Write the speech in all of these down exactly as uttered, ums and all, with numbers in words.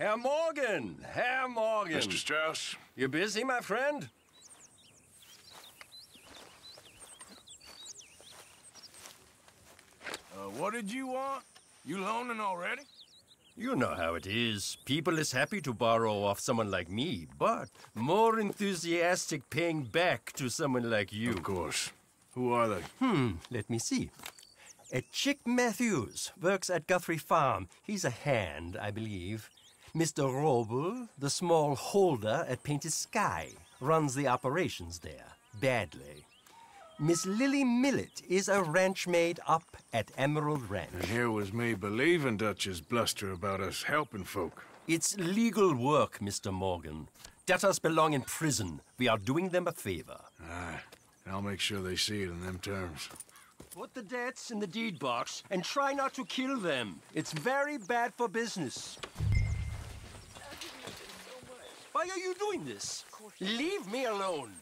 Herr Morgan! Herr Morgan! Mister Strauss? You busy, my friend? Uh, what did you want? You loaning already? You know how it is. People is happy to borrow off someone like me, but more enthusiastic paying back to someone like you. Of course. Who are they? Hmm, let me see. A Chick Matthews works at Guthrie Farm. He's a hand, I believe. Mister Roble, the small holder at Painted Sky, runs the operations there, badly. Miss Lily Millet is a ranch maid up at Emerald Ranch. And here was me believing Dutch's bluster about us helping folk. It's legal work, Mister Morgan. Debtors belong in prison. We are doing them a favor. Aye, and I'll make sure they see it in them terms. Put the debts in the deed box and try not to kill them. It's very bad for business. Why are you doing this? Leave me alone.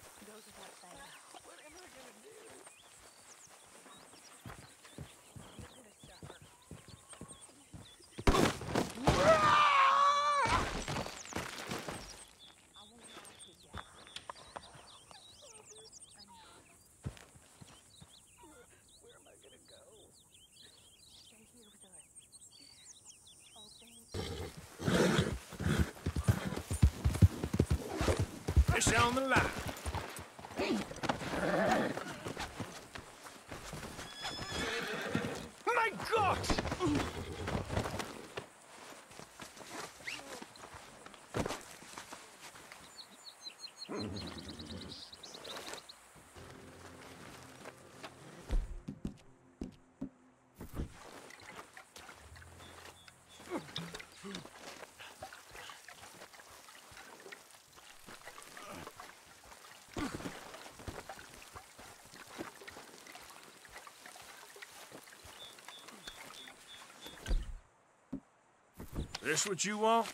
It's on the line. My God! This what you want?